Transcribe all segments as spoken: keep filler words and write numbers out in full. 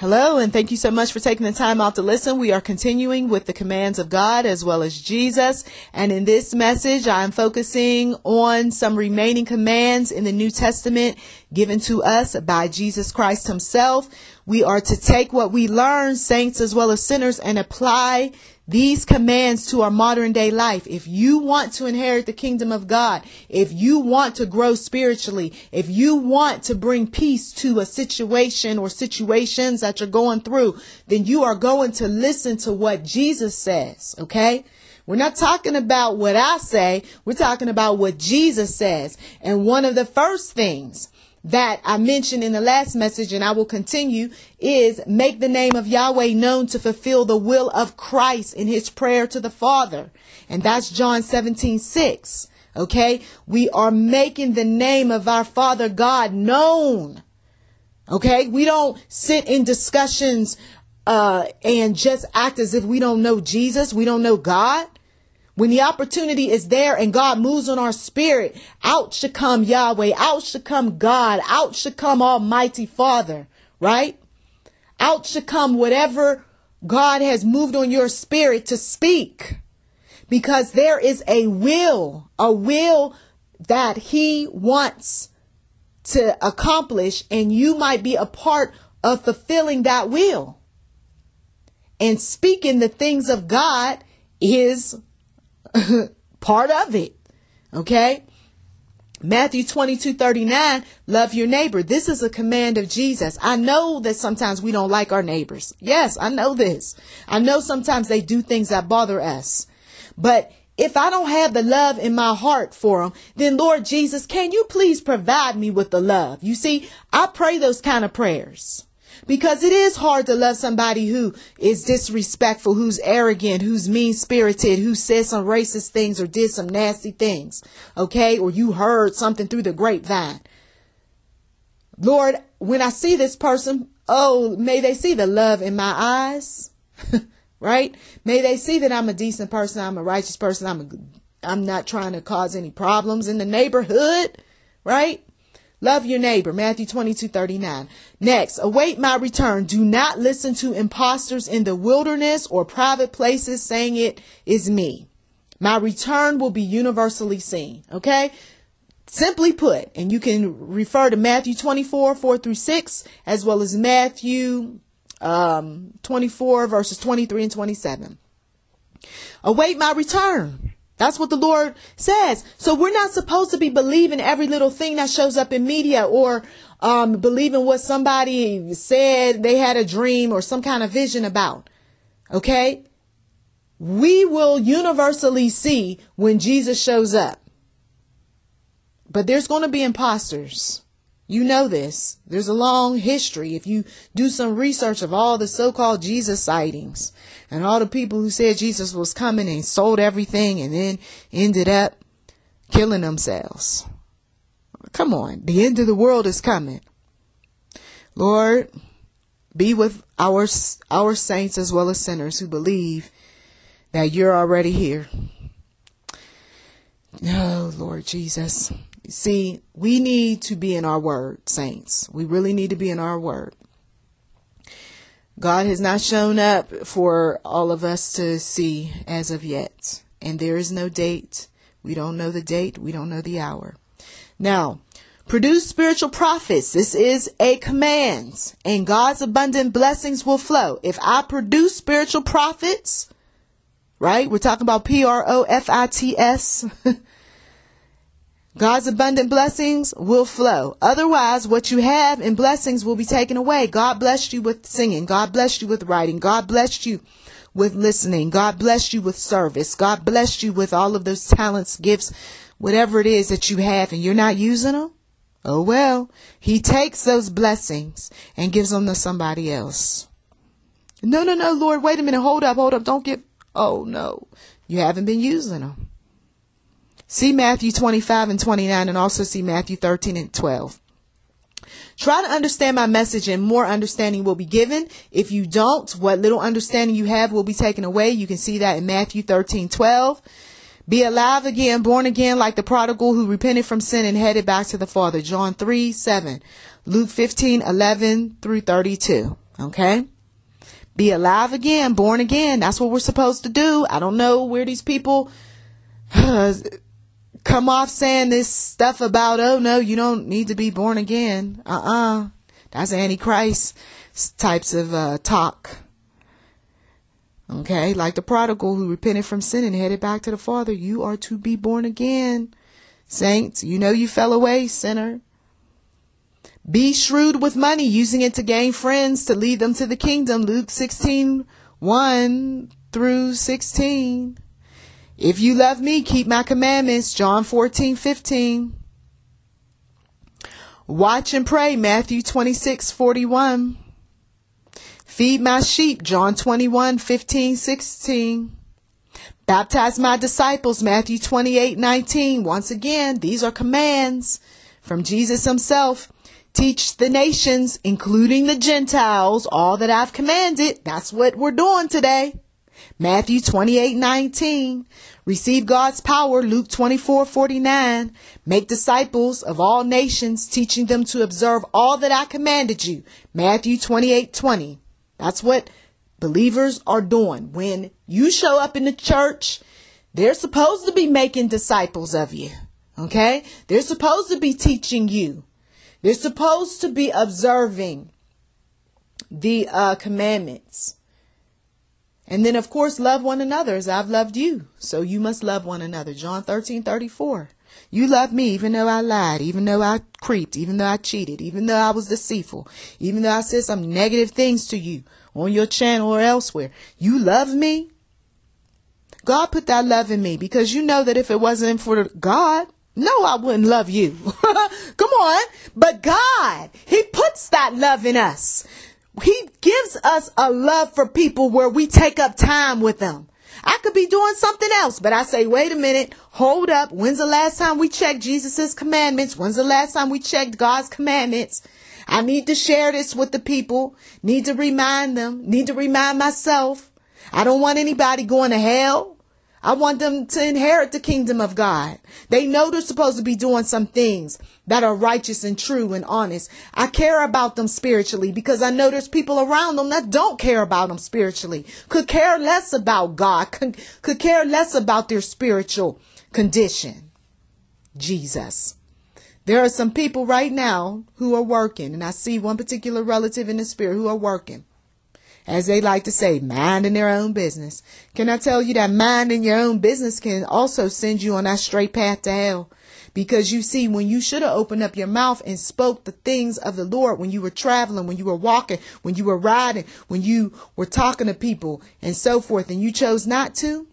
Hello, and thank you so much for taking the time out to listen. We are continuing with the commands of God as well as Jesus. And in this message, I'm focusing on some remaining commands in the New Testament given to us by Jesus Christ himself. We are to take what we learn, saints as well as sinners, and apply these commands to our modern day life. If you want to inherit the kingdom of God, if you want to grow spiritually, if you want to bring peace to a situation or situations that you're going through, then you are going to listen to what Jesus says. Okay? We're not talking about what I say. We're talking about what Jesus says. And one of the first things that I mentioned in the last message, and I will continue, is make the name of Yahweh known to fulfill the will of Christ in his prayer to the Father. And that's John seventeen six. Okay, we are making the name of our Father God known. Okay, we don't sit in discussions uh, and just act as if we don't know Jesus. We don't know God. When the opportunity is there and God moves on our spirit, out should come Yahweh, out should come God, out should come Almighty Father, right? Out should come whatever God has moved on your spirit to speak, because there is a will, a will that he wants to accomplish, and you might be a part of fulfilling that will. And speaking the things of God is part of it. Okay. Matthew twenty-two thirty-nine, love your neighbor. This is a command of Jesus. I know that sometimes we don't like our neighbors. Yes, I know this. I know sometimes they do things that bother us. But if I don't have the love in my heart for them, then Lord Jesus, can you please provide me with the love? You see, I pray those kind of prayers, because it is hard to love somebody who is disrespectful, who's arrogant, who's mean-spirited, who says some racist things or did some nasty things, okay? Or you heard something through the grapevine. Lord, when I see this person, oh, may they see the love in my eyes, right? May they see that I'm a decent person, I'm a righteous person, I'm a, I'm not trying to cause any problems in the neighborhood, right? Love your neighbor, Matthew twenty-two thirty-nine. Next, await my return. Do not listen to impostors in the wilderness or private places saying it is me. My return will be universally seen. Okay? Simply put, and you can refer to Matthew twenty-four, four through six, as well as Matthew um, twenty-four, verses twenty-three and twenty-seven. Await my return. That's what the Lord says. So we're not supposed to be believing every little thing that shows up in media, or um, believing what somebody said they had a dream or some kind of vision about. Okay? We will universally see when Jesus shows up. But there's going to be imposters. You know this. There's a long history. If you do some research of all the so-called Jesus sightings and all the people who said Jesus was coming and sold everything and then ended up killing themselves. Come on. The end of the world is coming. Lord, be with our, our saints as well as sinners who believe that you're already here. Oh, Lord Jesus. See, we need to be in our word, saints. We really need to be in our word. God has not shown up for all of us to see as of yet. And there is no date. We don't know the date. We don't know the hour. Now, produce spiritual prophets. This is a command, and God's abundant blessings will flow. If I produce spiritual prophets, right? We're talking about P R O F I T S. God's abundant blessings will flow. Otherwise, what you have in blessings will be taken away. God blessed you with singing. God blessed you with writing. God blessed you with listening. God blessed you with service. God blessed you with all of those talents, gifts, whatever it is that you have, and you're not using them. Oh, well, he takes those blessings and gives them to somebody else. No, no, no, Lord, wait a minute. Hold up, hold up. Don't get, oh, no, you haven't been using them. See Matthew twenty-five and twenty-nine, and also see Matthew thirteen and twelve. Try to understand my message, and more understanding will be given. If you don't, what little understanding you have will be taken away. You can see that in Matthew thirteen, twelve. Be alive again, born again, like the prodigal who repented from sin and headed back to the Father. John three, seven. Luke fifteen, eleven through thirty-two. Okay? Be alive again, born again. That's what we're supposed to do. I don't know where these people uh, come off saying this stuff about, oh, no, you don't need to be born again. Uh-uh. That's Antichrist types of uh, talk. Okay? Like the prodigal who repented from sin and headed back to the Father. You are to be born again, saints. You know you fell away, sinner. Be shrewd with money, using it to gain friends, to lead them to the kingdom. Luke sixteen, one through sixteen. If you love me, keep my commandments. John fourteen, fifteen. Watch and pray. Matthew twenty-six, forty-one. Feed my sheep. John twenty-one, fifteen, sixteen. Baptize my disciples. Matthew twenty-eight, nineteen. Once again, these are commands from Jesus himself. Teach the nations, including the Gentiles, all that I've commanded. That's what we're doing today. Matthew twenty-eight, nineteen. Receive God's power. Luke twenty-four, forty-nine. Make disciples of all nations, teaching them to observe all that I commanded you. Matthew twenty-eight, twenty. That's what believers are doing. When you show up in the church, they're supposed to be making disciples of you. Okay? They're supposed to be teaching you. They're supposed to be observing the uh, commandments. And then, of course, love one another as I've loved you. So you must love one another. John thirteen, thirty-four. You love me even though I lied, even though I creeped, even though I cheated, even though I was deceitful, even though I said some negative things to you on your channel or elsewhere. You love me. God put that love in me because you know that if it wasn't for God, no, I wouldn't love you. Come on. But God, he puts that love in us. He gives us a love for people where we take up time with them. I could be doing something else, but I say, wait a minute, hold up. When's the last time we checked Jesus's commandments? When's the last time we checked God's commandments? I need to share this with the people, need to remind them, need to remind myself. I don't want anybody going to hell. I want them to inherit the kingdom of God. They know they're supposed to be doing some things that are righteous and true and honest. I care about them spiritually because I know there's people around them that don't care about them spiritually, could care less about God, could, could care less about their spiritual condition. Jesus. There are some people right now who are working, and I see one particular relative in the spirit who are working. As they like to say, minding their own business. Can I tell you that minding your own business can also send you on that straight path to hell? Because you see, when you should have opened up your mouth and spoke the things of the Lord when you were traveling, when you were walking, when you were riding, when you were talking to people and so forth, and you chose not to,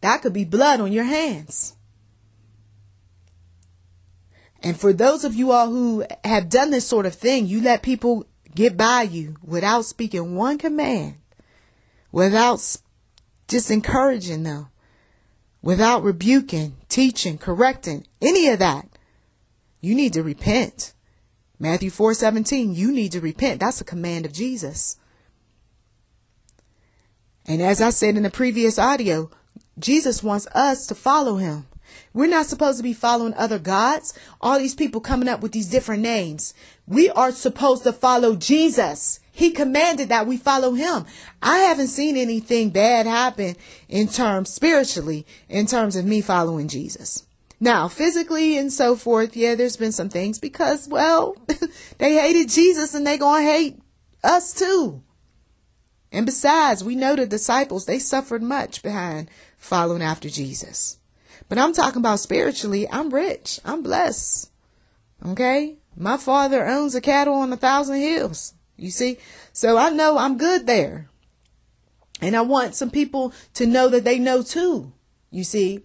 that could be blood on your hands. And for those of you all who have done this sort of thing, you let people get by you without speaking one command, without just encouraging them, without rebuking, teaching, correcting, any of that. You need to repent. Matthew four, seventeen, you need to repent. That's a command of Jesus. And as I said in the previous audio, Jesus wants us to follow him. We're not supposed to be following other gods. All these people coming up with these different names. We are supposed to follow Jesus. He commanded that we follow him. I haven't seen anything bad happen in terms spiritually, in terms of me following Jesus. Now, physically and so forth, yeah, there's been some things because, well, they hated Jesus and they're going to hate us too. And besides, we know the disciples, they suffered much behind following after Jesus. But I'm talking about spiritually. I'm rich. I'm blessed. Okay? My father owns a cattle on a thousand hills. You see? So I know I'm good there. And I want some people to know that they know too. You see?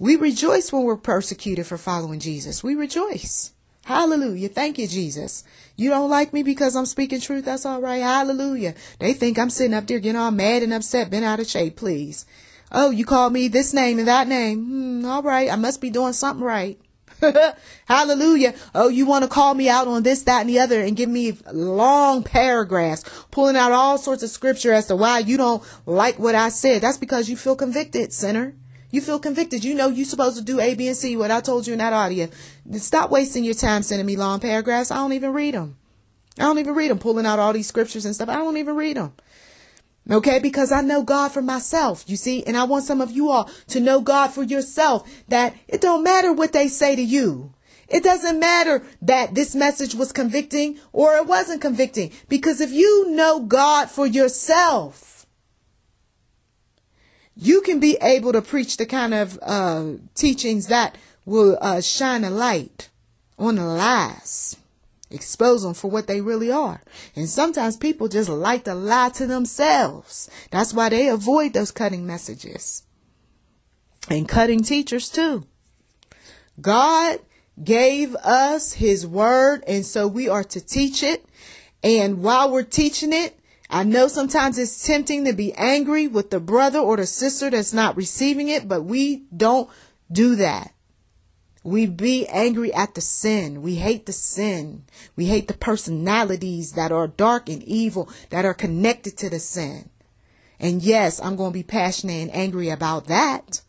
We rejoice when we're persecuted for following Jesus. We rejoice. Hallelujah. Thank you, Jesus. You don't like me because I'm speaking truth. That's all right. Hallelujah. They think I'm sitting up there getting all mad and upset, bent out of shape, please. Oh, you call me this name and that name. Hmm, all right. I must be doing something right. Hallelujah. Oh, you want to call me out on this, that, and the other and give me long paragraphs, pulling out all sorts of scripture as to why you don't like what I said. That's because you feel convicted, sinner. You feel convicted. You know you're supposed to do A, B, and C, what I told you in that audio. Stop wasting your time sending me long paragraphs. I don't even read them. I don't even read them, pulling out all these scriptures and stuff. I don't even read them. Okay, because I know God for myself, you see, and I want some of you all to know God for yourself, that it don't matter what they say to you. It doesn't matter that this message was convicting or it wasn't convicting, because if you know God for yourself, you can be able to preach the kind of uh, teachings that will uh, shine a light on the lies, expose them for what they really are. And sometimes people just like to lie to themselves. That's why they avoid those cutting messages and cutting teachers too. God gave us his word, and so we are to teach it. And while we're teaching it, I know sometimes it's tempting to be angry with the brother or the sister that's not receiving it, but we don't do that. We be angry at the sin. We hate the sin. We hate the personalities that are dark and evil that are connected to the sin. And yes, I'm going to be passionate and angry about that.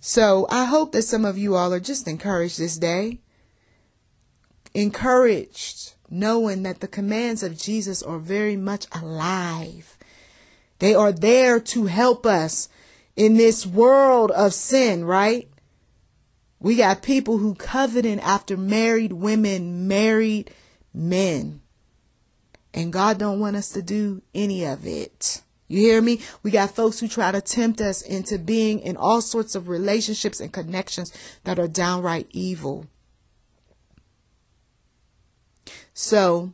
So I hope that some of you all are just encouraged this day. Encouraged, knowing that the commands of Jesus are very much alive. They are there to help us in this world of sin, right? We got people who coveting after married women, married men. And God don't want us to do any of it. You hear me? We got folks who try to tempt us into being in all sorts of relationships and connections that are downright evil. So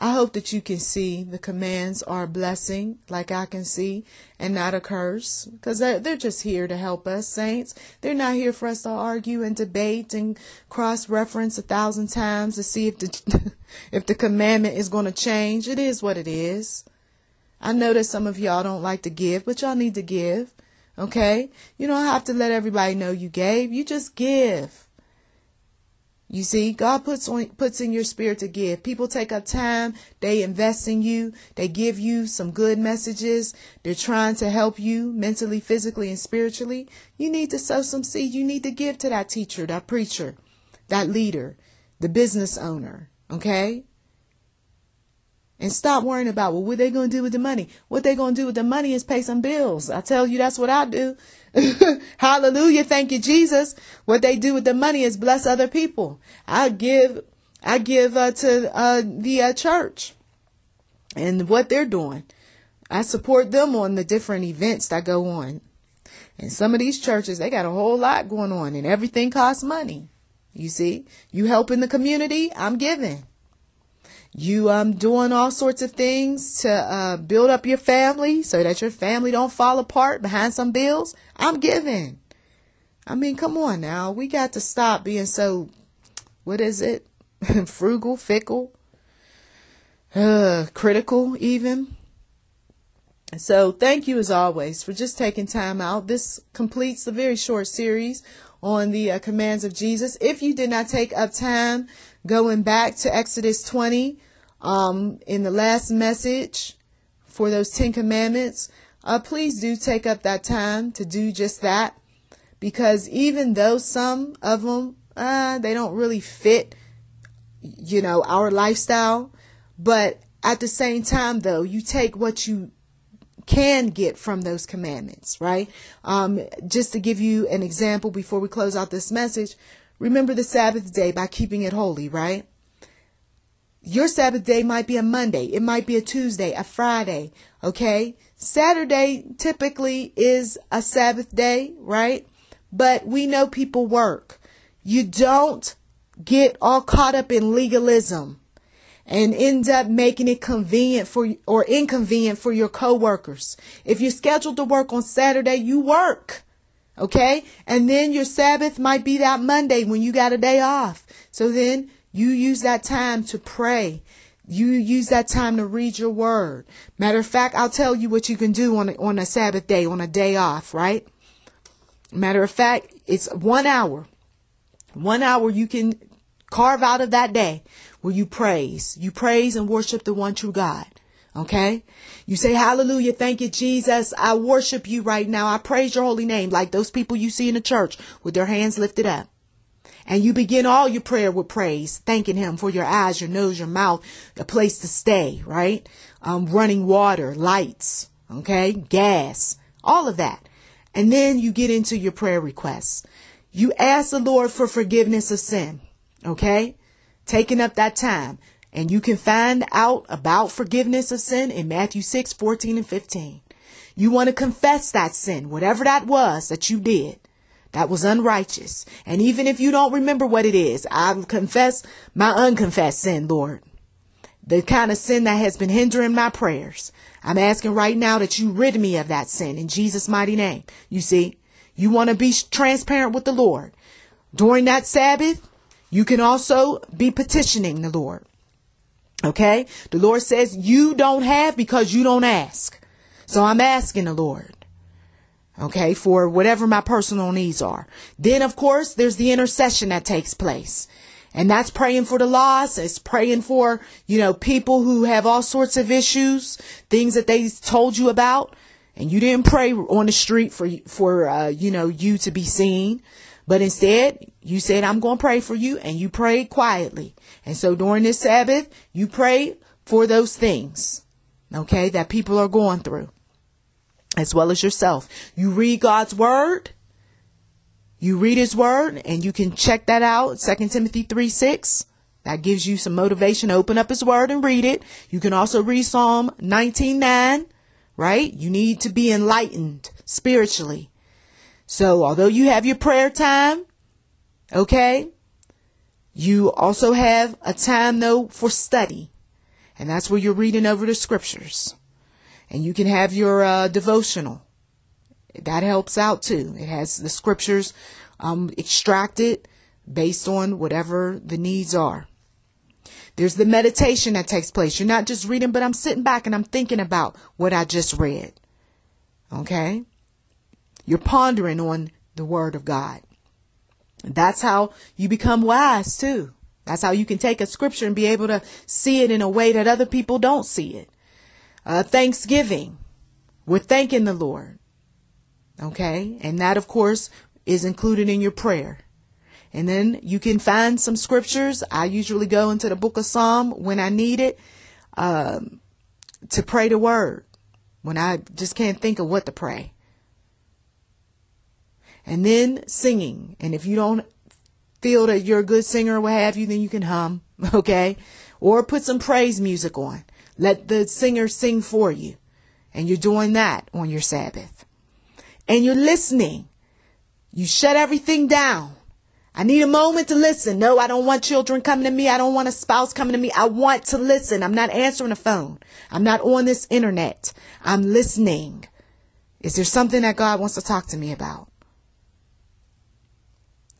I hope that you can see the commands are a blessing, like I can see, and not a curse, because they're just here to help us, saints. They're not here for us to argue and debate and cross-reference a thousand times to see if the if the commandment is going to change. It is what it is. I know that some of y'all don't like to give, but y'all need to give, okay? You don't have to let everybody know you gave. You just give. You see, God puts on, puts in your spirit to give. People take up time. They invest in you. They give you some good messages. They're trying to help you mentally, physically, and spiritually. You need to sow some seed. You need to give to that teacher, that preacher, that leader, the business owner. Okay? And stop worrying about, well, what they going to do with the money? What they going to do with the money is pay some bills. I tell you, that's what I do. Hallelujah. Thank you, Jesus. What they do with the money is bless other people. I give, I give uh, to uh, the uh, church and what they're doing. I support them on the different events that go on. And some of these churches, they got a whole lot going on and everything costs money. You see, you helping the community, I'm giving. You um doing all sorts of things to uh, build up your family so that your family don't fall apart behind some bills. I'm giving. I mean, come on now. We got to stop being so, what is it? Frugal, fickle, uh, critical even. So thank you as always for just taking time out. This completes the very short series on the uh, commands of Jesus. If you did not take up time going back to Exodus twenty, um, in the last message for those ten commandments, uh, please do take up that time to do just that, because even though some of them, uh, they don't really fit, you know, our lifestyle, but at the same time though, you take what you can get from those commandments, right? Um, just to give you an example before we close out this message, remember the Sabbath day by keeping it holy, right? Your Sabbath day might be a Monday. It might be a Tuesday, a Friday, okay? Saturday typically is a Sabbath day, right? But we know people work. You don't get all caught up in legalism and end up making it convenient for or inconvenient for your coworkers. If you're scheduled to work on Saturday, you work. OK, and then your Sabbath might be that Monday when you got a day off. So then you use that time to pray. You use that time to read your word. Matter of fact, I'll tell you what you can do on a, on a Sabbath day, on a day off. Right. Matter of fact, it's one hour, one hour you can carve out of that day where you praise, you praise and worship the one true God. OK, you say, hallelujah. Thank you, Jesus. I worship you right now. I praise your holy name, like those people you see in the church with their hands lifted up. And you begin all your prayer with praise, thanking him for your eyes, your nose, your mouth, a place to stay, right? Um, running water, lights, okay, gas, all of that. And then you get into your prayer requests. You ask the Lord for forgiveness of sin, okay? Taking up that time. And you can find out about forgiveness of sin in Matthew six, fourteen and fifteen. You want to confess that sin, whatever that was that you did, that was unrighteous. And even if you don't remember what it is, I confess my unconfessed sin, Lord. The kind of sin that has been hindering my prayers. I'm asking right now that you rid me of that sin in Jesus' mighty name. You see, you want to be transparent with the Lord. During that Sabbath, you can also be petitioning the Lord. Okay? The Lord says you don't have because you don't ask. So I'm asking the Lord, okay, for whatever my personal needs are. Then, of course, there's the intercession that takes place. And that's praying for the lost. It's praying for, you know, people who have all sorts of issues, things that they told you about. And you didn't pray on the street for, for uh, you know, you to be seen. But instead, you said, I'm going to pray for you. And you prayed quietly. And so during this Sabbath, you pray for those things, okay, that people are going through, as well as yourself. You read God's word. You read his word, and you can check that out. Second Timothy three six. That gives you some motivation to open up his word and read it. You can also read Psalm nineteen nine, right? You need to be enlightened spiritually. So although you have your prayer time, okay, you also have a time, though, for study. And that's where you're reading over the scriptures. And you can have your uh, devotional. That helps out, too. It has the scriptures um, extracted based on whatever the needs are. There's the meditation that takes place. You're not just reading, but I'm sitting back and I'm thinking about what I just read. Okay? You're pondering on the word of God. That's how you become wise, too. That's how you can take a scripture and be able to see it in a way that other people don't see it. Uh, Thanksgiving. We're thanking the Lord. Okay. And that, of course, is included in your prayer. And then you can find some scriptures. I usually go into the book of Psalm when I need it, um, to pray the word when I just can't think of what to pray. And then singing. And if you don't feel that you're a good singer or what have you, then you can hum. Okay. Or put some praise music on. Let the singer sing for you. And you're doing that on your Sabbath. And you're listening. You shut everything down. I need a moment to listen. No, I don't want children coming to me. I don't want a spouse coming to me. I want to listen. I'm not answering the phone. I'm not on this internet. I'm listening. Is there something that God wants to talk to me about?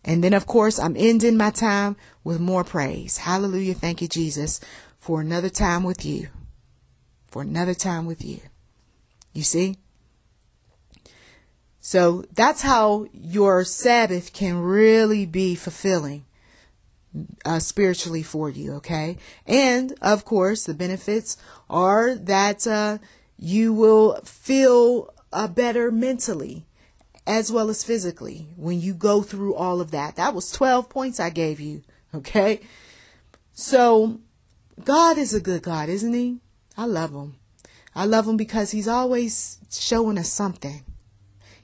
And then, of course, I'm ending my time with more praise. Hallelujah. Thank you, Jesus, for another time with you. For another time with you. You see? So that's how your Sabbath can really be fulfilling uh, spiritually for you. Okay. And of course, the benefits are that uh, you will feel uh, better mentally as well as physically when you go through all of that. That was twelve points I gave you. Okay. So God is a good God, isn't he? I love him. I love him because he's always showing us something.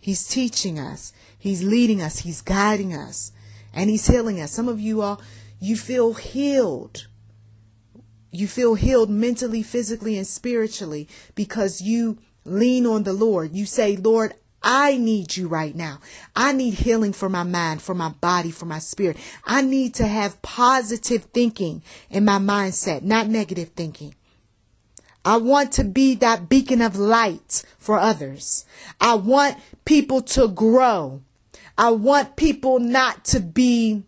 He's teaching us. He's leading us. He's guiding us. And he's healing us. Some of you all, you feel healed. You feel healed mentally, physically, and spiritually because you lean on the Lord. You say, Lord, I need you right now. I need healing for my mind, for my body, for my spirit. I need to have positive thinking in my mindset, not negative thinking. I want to be that beacon of light for others. I want people to grow. I want people not to be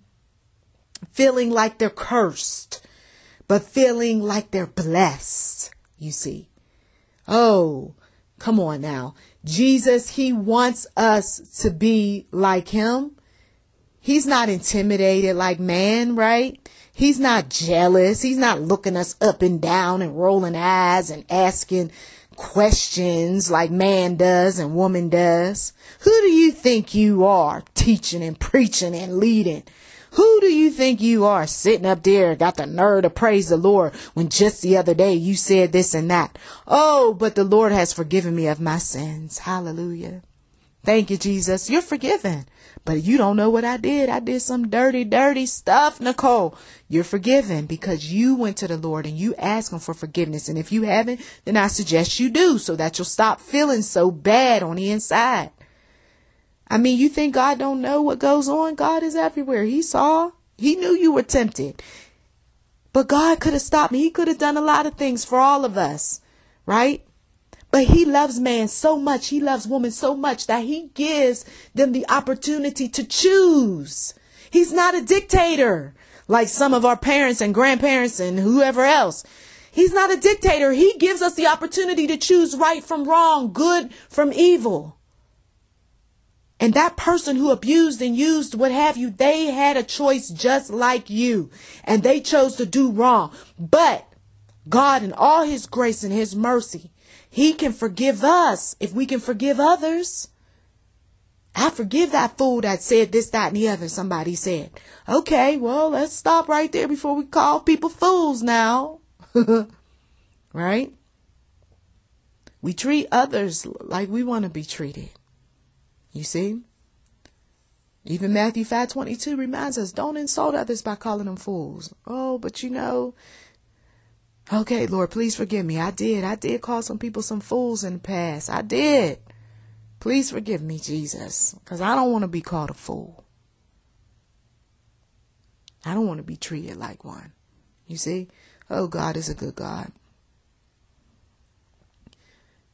feeling like they're cursed, but feeling like they're blessed, you see. Oh, come on now. Jesus, he wants us to be like him. He's not intimidated like man, right? He's not jealous. He's not looking us up and down and rolling eyes and asking questions like man does and woman does. Who do you think you are teaching and preaching and leading? Who do you think you are, sitting up there, got the nerve to praise the Lord when just the other day you said this and that? Oh, but the Lord has forgiven me of my sins. Hallelujah. Thank you, Jesus. You're forgiven. But you don't know what I did. I did some dirty, dirty stuff, Nicholl. You're forgiven because you went to the Lord and you asked him for forgiveness. And if you haven't, then I suggest you do so that you'll stop feeling so bad on the inside. I mean, you think God don't know what goes on? God is everywhere. He saw. He knew you were tempted. But God could have stopped me. He could have done a lot of things for all of us, right? But he loves man so much, he loves woman so much that he gives them the opportunity to choose. He's not a dictator like some of our parents and grandparents and whoever else. He's not a dictator. He gives us the opportunity to choose right from wrong, good from evil. And that person who abused and used what have you, they had a choice just like you, and they chose to do wrong. But God, in all his grace and his mercy, he can forgive us if we can forgive others. I forgive that fool that said this, that, and the other, somebody said. Okay, well, let's stop right there before we call people fools now. Right? We treat others like we want to be treated. You see? Even Matthew five twenty-two reminds us, don't insult others by calling them fools. Oh, but you know... Okay, Lord, please forgive me. I did. I did call some people some fools in the past. I did. Please forgive me, Jesus, because I don't want to be called a fool. I don't want to be treated like one. You see? Oh, God is a good God.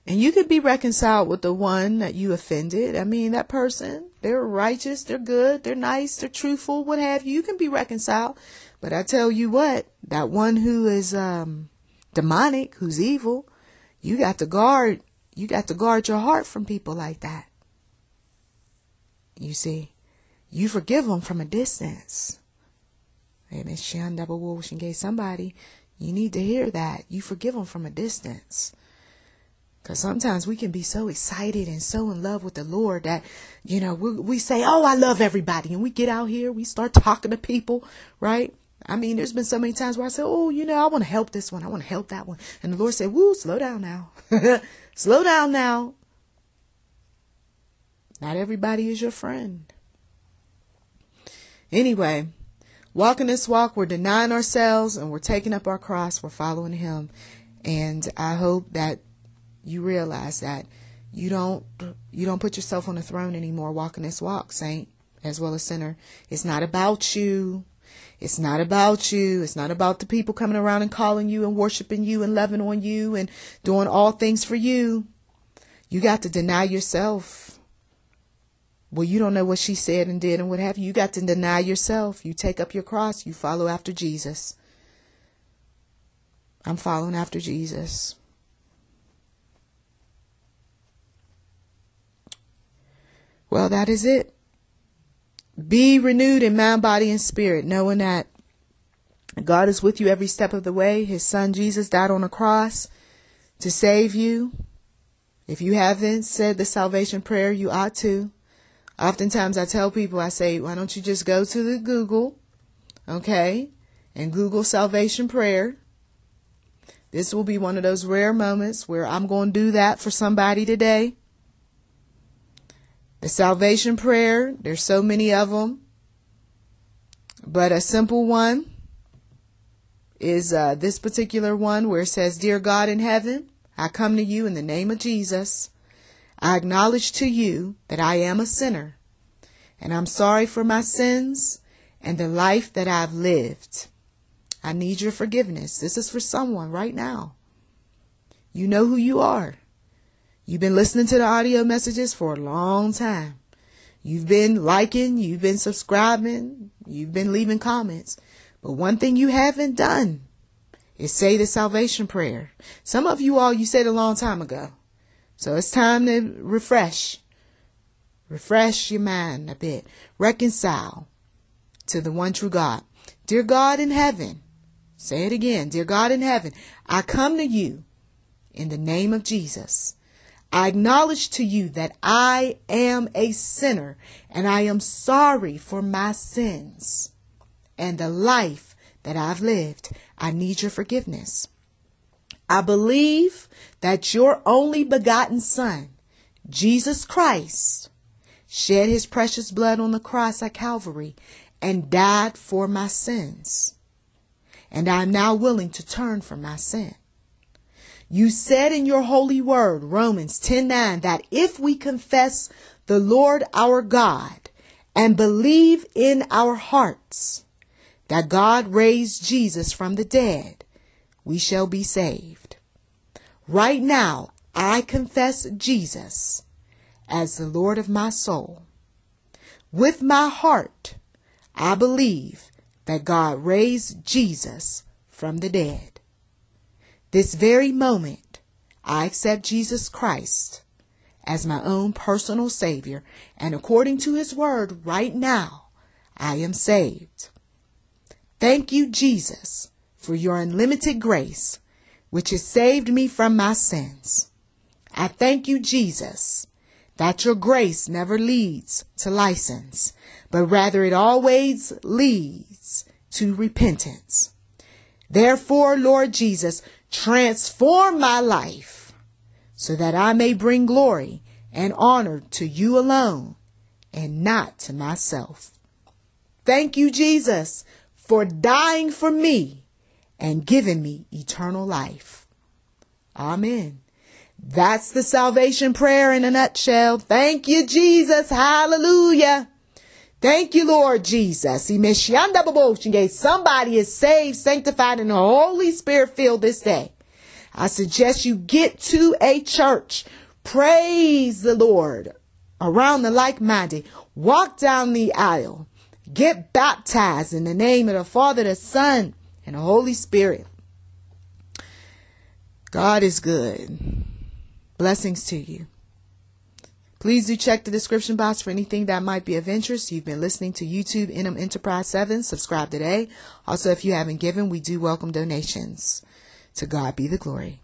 And you could be reconciled with the one that you offended. I mean, that person, they're righteous, they're good, they're nice, they're truthful, what have you. You can be reconciled. But I tell you what, that one who is um, demonic, who's evil, you got to guard. You got to guard your heart from people like that. You see, you forgive them from a distance. And it's Sheehan Double Wolf and gave somebody. You need to hear that. You forgive them from a distance. Because sometimes we can be so excited and so in love with the Lord that, you know, we, we say, oh, I love everybody. And we get out here, we start talking to people, right? I mean, there's been so many times where I say, oh, you know, I want to help this one. I want to help that one. And the Lord said, woo, slow down now. Slow down now. Not everybody is your friend. Anyway, walking this walk, we're denying ourselves and we're taking up our cross. We're following him. And I hope that you realize that you don't you don't put yourself on the throne anymore walking this walk, saint, as well as sinner. It's not about you. It's not about you. It's not about the people coming around and calling you and worshiping you and loving on you and doing all things for you. You got to deny yourself. Well, you don't know what she said and did and what have you. You got to deny yourself. You take up your cross. You follow after Jesus. I'm following after Jesus. Well, that is it. Be renewed in mind, body, and spirit, knowing that God is with you every step of the way. His son Jesus died on a cross to save you. If you haven't said the salvation prayer, you ought to. Oftentimes I tell people, I say, why don't you just go to the Google, okay, and Google salvation prayer. This will be one of those rare moments where I'm going to do that for somebody today. The salvation prayer, there's so many of them, but a simple one is uh, this particular one where it says, Dear God in heaven, I come to you in the name of Jesus. I acknowledge to you that I am a sinner, and I'm sorry for my sins and the life that I've lived. I need your forgiveness. This is for someone right now. You know who you are. You've been listening to the audio messages for a long time. You've been liking, you've been subscribing, you've been leaving comments. But one thing you haven't done is say the salvation prayer. Some of you all, you said a long time ago. So it's time to refresh. Refresh your mind a bit. Reconcile to the one true God. Dear God in heaven, say it again. Dear God in heaven, I come to you in the name of Jesus. I acknowledge to you that I am a sinner and I am sorry for my sins. and the life that I've lived. I need your forgiveness. I believe that your only begotten Son, Jesus Christ, shed his precious blood on the cross at Calvary and died for my sins. And I am now willing to turn from my sin. You said in your holy word, Romans ten nine, that if we confess the Lord our God and believe in our hearts that God raised Jesus from the dead, we shall be saved. Right now, I confess Jesus as the Lord of my soul. With my heart, I believe that God raised Jesus from the dead. This very moment, I accept Jesus Christ as my own personal Savior, and according to his word, right now, I am saved. Thank you, Jesus, for your unlimited grace, which has saved me from my sins. I thank you, Jesus, that your grace never leads to license, but rather it always leads to repentance. Therefore, Lord Jesus, transform my life so that I may bring glory and honor to you alone and not to myself. Thank you, Jesus, for dying for me and giving me eternal life. Amen. That's the salvation prayer in a nutshell. Thank you, Jesus. Hallelujah. Thank you, Lord Jesus. Somebody is saved, sanctified, and the Holy Spirit filled this day. I suggest you get to a church. Praise the Lord. Around the like-minded. Walk down the aisle. Get baptized in the name of the Father, the Son, and the Holy Spirit. God is good. Blessings to you. Please do check the description box for anything that might be of interest. You've been listening to YouTube N M Enterprise seven. Subscribe today. Also, if you haven't given, we do welcome donations. To God be the glory.